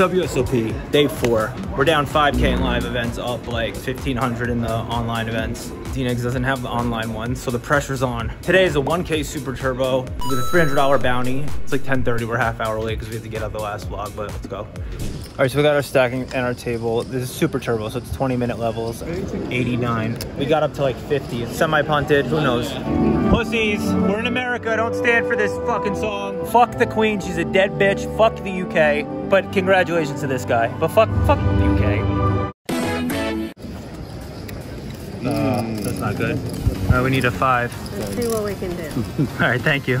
WSOP, day 4. We're down 5K in live events, up like 1,500 in the online events. DNX doesn't have the online one, so the pressure's on. Today is a 1K super turbo with a $300 bounty. It's like 10:30, we're half hour late because we have to get out of the last vlog, but let's go. All right, so we got our stacking and our table. This is super turbo, so it's 20-minute levels. 89. We got up to like 50. It's semi-punted, who knows? Pussies, we're in America, don't stand for this fucking song. Fuck the queen, she's a dead bitch. Fuck the UK. But congratulations to this guy. But fuck UK. That's not good. All right, we need a 5. Let's see what we can do. All right, thank you.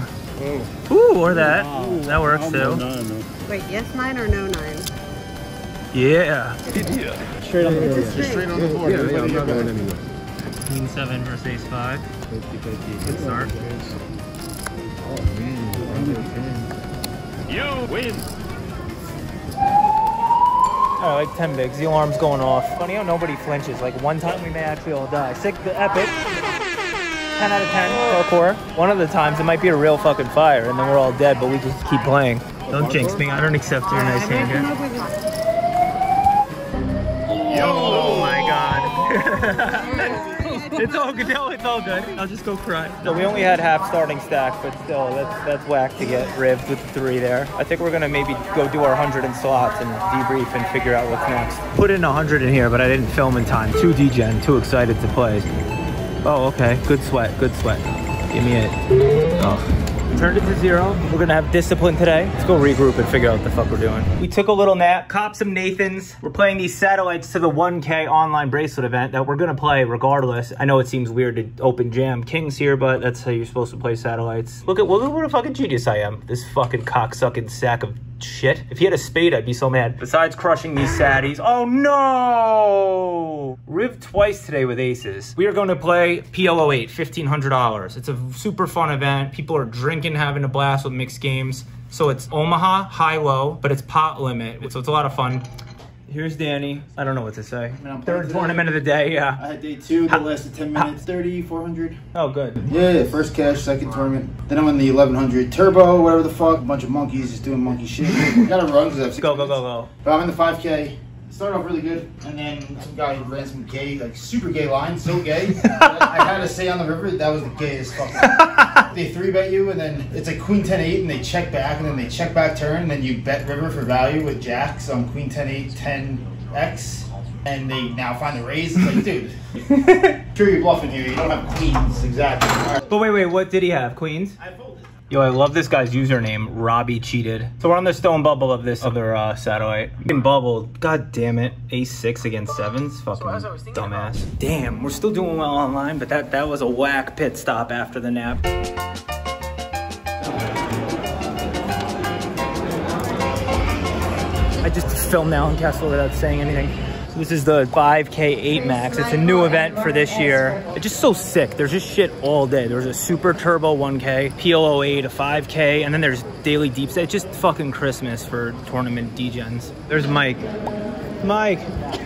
Ooh, or that. Ooh, that works too. Wait, yes 9 or no 9? Yeah. Straight on the board. Just straight on the board. Yeah, I'm not going anywhere. Queen 7 versus ace 5. Good start. You win. Oh, like 10 bigs. The alarm's going off. Funny how nobody flinches. Like one time we may actually all die. Sick, the epic. 10 out of 10 parkour. One of the times it might be a real fucking fire and then we're all dead, but we just keep playing. Don't jinx me. I don't accept your nice hand here. Yo, oh my god. It's all good. No, it's all good. I'll just go cry. So we only had half starting stack, but still, that's whack to get ribbed with 3 there. I think we're gonna maybe go do our 100 in slots and debrief and figure out what's next. Put in 100 in here, but I didn't film in time. Too degen, too excited to play. Oh, okay. Good sweat. Good sweat. Give me it. Oh. Turned it to 0. We're gonna have discipline today. Let's go regroup and figure out what the fuck we're doing. We took a little nap, copped some Nathans. We're playing these satellites to the 1K online bracelet event that we're gonna play regardless. I know it seems weird to open jam kings here, but that's how you're supposed to play satellites. Look at what a fucking genius I am. This fucking cocksucking sack of shit. If he had a spade, I'd be so mad. Besides crushing these saddies. Oh no! Riv twice today with aces. We are going to play PLO-8, $1,500. It's a super fun event. People are drinking, having a blast with mixed games. So it's Omaha, high-low, but it's pot limit. So it's a lot of fun. Here's Danny. I don't know what to say. Third tournament of the day, yeah. I had day 2 that lasted 10 minutes, 30, 400. Oh, good. Yeah, first cash, second tournament. Then I'm in the 1100 turbo, whatever the fuck. Bunch of monkeys just doing monkey shit. Gotta run because I have 6 minutes. But I'm in the 5K. Started off really good, and then some guy ran some gay, like super gay lines, so gay. I had to say on the river, that was the gayest fucking. They 3-bet you, and then it's like queen 10-8, and they check back, and then they check back turn, and then you bet river for value with jacks on queen 10-8, 10x, and they now find the raise. It's like, dude, sure you're bluffing here. You don't have queens, exactly. Right. But wait, what did he have? Queens? I folded. Yo, I love this guy's username, Robbie Cheated. So we're on the stone bubble of this other satellite. Fucking bubble, god damn it. A6 against 7s, fucking dumbass. Damn, we're still doing well online, but that was a whack pit stop after the nap. I just filmed now in Castle without saying anything. So this is the 5K 8 max. It's a new event for this year. It's just so sick. There's just shit all day. There's a super turbo 1K, PLO8, a 5K, and then there's daily deep set. It's just fucking Christmas for tournament degens. There's Mike. Mike,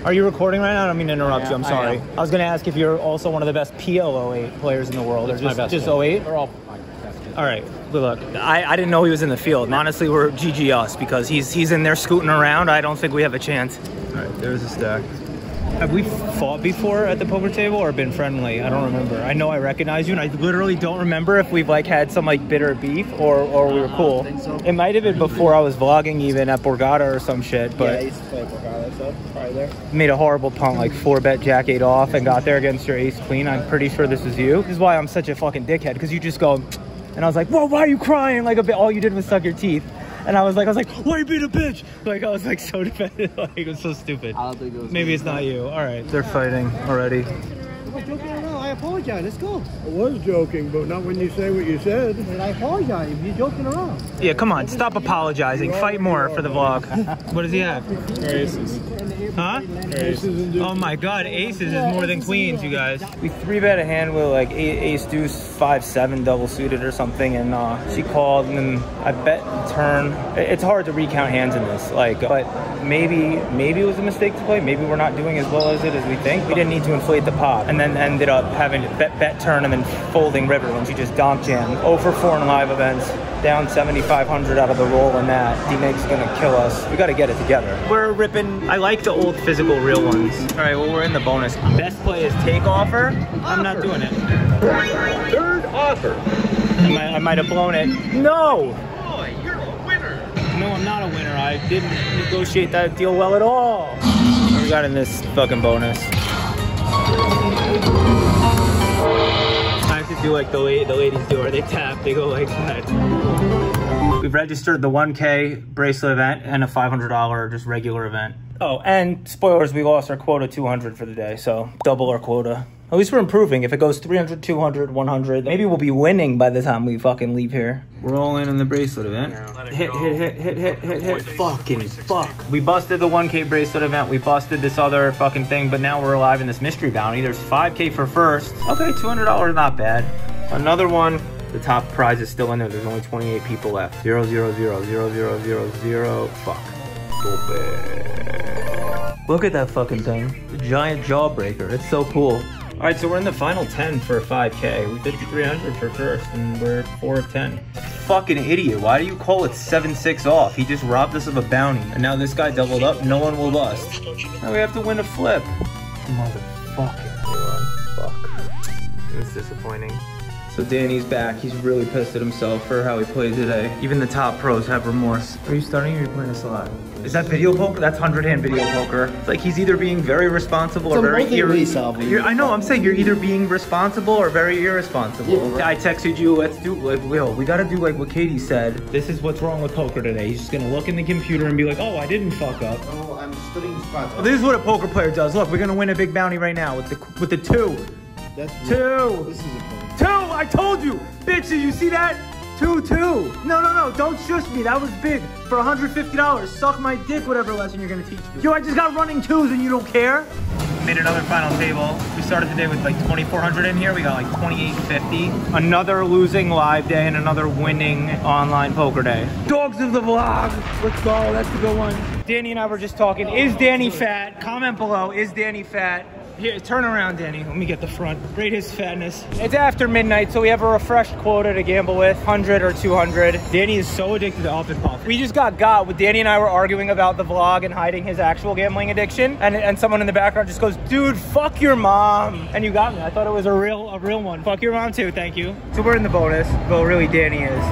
are you recording right now? I don't mean to interrupt you. I'm sorry. I was gonna ask if you're also one of the best PLO8 players in the world. That's or just, my best just 08? They're all my best. All right. Look, I didn't know he was in the field. And honestly, we're GG us because he's in there scooting around. I don't think we have a chance. All right, there's a stack. Have we fought before at the poker table or been friendly? I don't remember. I know I recognize you, and I literally don't remember if we've like had some like bitter beef or we were cool. I don't think so. It might have been before I was vlogging even at Borgata or some shit. But yeah, I used to play Borgata, so probably there. Made a horrible punt, like 4-bet jack-8 off, and got there against your ace-queen. I'm pretty sure this was you. This is why I'm such a fucking dickhead, because you just go, and I was like, whoa, why are you crying? Like a bit, all you did was suck your teeth. And I was like, why are you being a bitch? Like, I was like so defensive, like it was so stupid. I don't think it was maybe it's not you. All right, they're fighting already. I was joking or no? I apologize. It's cool. I was joking, but not when you say what you said. And I apologize if you're joking around. Yeah, come on, stop apologizing. Fight more for the vlog. What does he have? Aces. Huh? Aces. Oh my god, aces is more than queens, you guys. We 3-bet a hand with like ace deuce 5-7 double suited or something, and she called, and then I bet turn. It's hard to recount hands in this, like, but maybe it was a mistake to play. Maybe we're not doing as well as we think. We didn't need to inflate the pot, and then ended up having to bet turn and then folding river when she just donk jam. 0-for-4 in live events, down 7,500 out of the roll in that. D-Make's gonna kill us. We gotta get it together. We're ripping. I like the old physical real ones. All right, well, we're in the bonus. Best play is take offer. I'm not doing it. Third offer. I might have blown it. No! Boy, you're a winner. No, I'm not a winner. I didn't negotiate that deal well at all. What we got in this fucking bonus? I have to do like the ladies do, or they tap, they go like that. We've registered the 1K bracelet event and a $500 just regular event. Oh, and spoilers, we lost our quota 200 for the day, so double our quota. At least we're improving. If it goes 300, 200, 100, maybe we'll be winning by the time we fucking leave here. We're all in on the bracelet event. Yeah. Hit. Fucking fuck. We busted the 1K bracelet event. We busted this other fucking thing, but now we're alive in this mystery bounty. There's 5K for first. Okay, $200, not bad. Another one. The top prize is still in there. There's only 28 people left. 0, 0, 0, 0, 0, 0, 0. Fuck. Look at that fucking thing. The giant jawbreaker. It's so cool. All right, so we're in the final 10 for 5K. We did 300 for first, and we're 4 of 10. Fucking idiot. Why do you call it 7-6 off? He just robbed us of a bounty, and now this guy doubled up. No one will bust. Now we have to win a flip. Motherfucking fuck. It's disappointing. So Danny's back. He's really pissed at himself for how he played today. Even the top pros have remorse. Are you starting or are you playing this a lot? Is that video poker? That's 100-hand video poker. It's like he's either being very responsible or very irresponsible. I know, I'm saying you're either being responsible or very irresponsible. Yeah. I texted you, let's do, like, yo, we gotta do like what Katie said. This is what's wrong with poker today. He's just gonna look in the computer and be like, oh, I didn't fuck up. Oh, I'm splitting spots. This is what a poker player does. Look, we're gonna win a big bounty right now with the two. That's two. This is a point. Two, I told you. Bitch, did you see that? 2-2. No, don't shush me. That was big. For $150, suck my dick, whatever lesson you're gonna teach me. Yo, I just got running twos and you don't care? Made another final table. We started the day with like 2,400 in here. We got like 2,850. Another losing live day and another winning online poker day. Dogs of the vlog. Let's go, that's the good one. Danny and I were just talking. Is Danny fat? Comment below, is Danny fat? Here, turn around, Danny. Let me get the front. Rate his fatness. It's after midnight, so we have a refreshed quota to gamble with. 100 or 200. Danny is so addicted to Huff n Puff. We just got with Danny and I were arguing about the vlog and hiding his actual gambling addiction. And someone in the background just goes, dude, fuck your mom. And you got me. I thought it was a real one. Fuck your mom too, thank you. So we're in the bonus. Well, really, Danny is.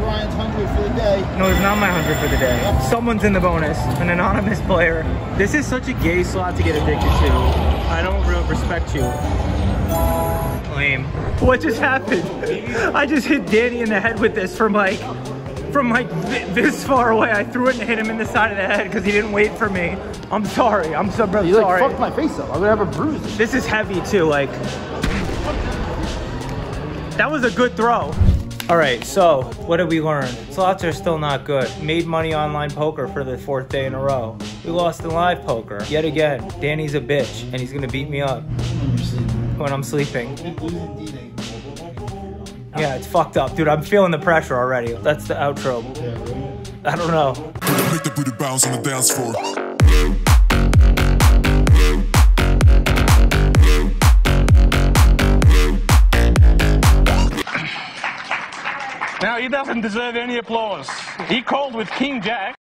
Ryan's 100 for the day. No, it's not my 100 for the day. Someone's in the bonus, an anonymous player. This is such a gay slot to get addicted to. I don't really respect you. Lame. What just happened? I just hit Danny in the head with this from like this far away. I threw it and hit him in the side of the head because he didn't wait for me. I'm sorry. I'm so sorry. You like fucked my face up. I'm gonna have a bruise. This is heavy too. Like, that was a good throw. All right, so what did we learn? Slots are still not good. Made money online poker for the 4th day in a row. We lost in live poker. Yet again, Danny's a bitch, and he's gonna beat me up when I'm sleeping. Yeah, it's fucked up. Dude, I'm feeling the pressure already. That's the outro. I don't know. Hit the booty bounce on the dance floor. Now, he doesn't deserve any applause. He called with King Jack.